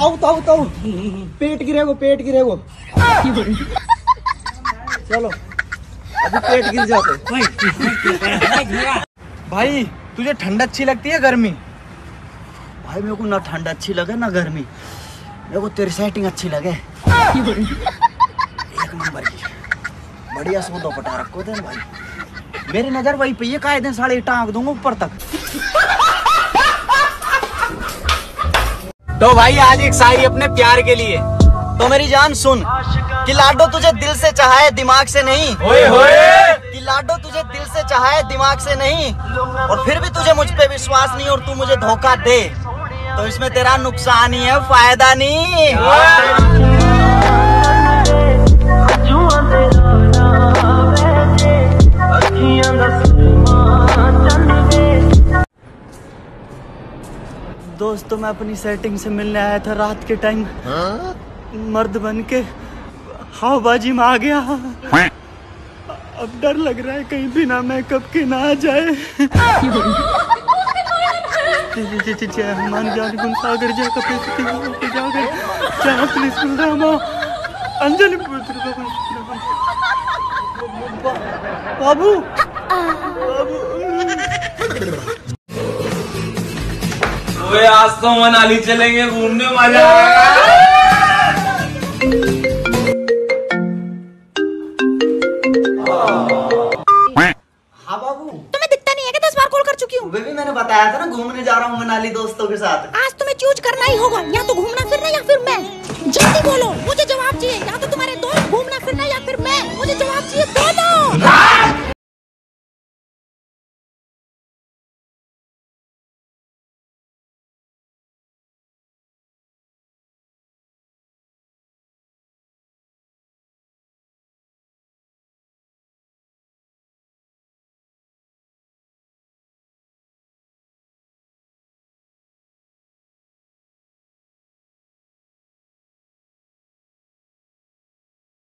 ताऊ ताऊ ताऊ पेट गिरेगो चलो अभी पेट गिर जाते। भाई तुझे ठंड अच्छी लगती है गर्मी? भाई मेरे को ना ठंड अच्छी लगे ना गर्मी, मेरे को तेरी सेटिंग अच्छी लगे। एक नंबर की बढ़िया सौदा पटा रखो दे भाई, मेरी नजर वही पे काहे दिन साले टांग दूंगा ऊपर तक। तो भाई आज एक शायरी अपने प्यार के लिए। तो मेरी जान सुन कि लाडो तुझे दिल से चाहे दिमाग से नहीं, होए होए कि लाडो तुझे दिल से चाहे दिमाग से नहीं, और फिर भी तुझे मुझ पे विश्वास नहीं और तू मुझे धोखा दे, तो इसमें तेरा नुकसान ही है फायदा नहीं। दोस्तों मैं अपनी सेटिंग से मिलने आया था रात के टाइम, मर्द बन के हवाबाजी में आ गया। अब डर लग रहा है कहीं बिना मेकअप के ना आ जाए। सागर अंजलि बाबू ओए आज तो मनाली चलेंगे घूमने, मजा आएगा। मैंने बताया था ना घूमने जा रहा हूँ मनाली दोस्तों के साथ। आज तुम्हें चूज करना ही होगा, या तो घूमना फिरना या फिर मैं। जल्दी बोलो, मुझे जवाब चाहिए। या तो तुम्हारे दोस्त घूमना फिरना या फिर मैं, मुझे जवाब चाहिए दोनों।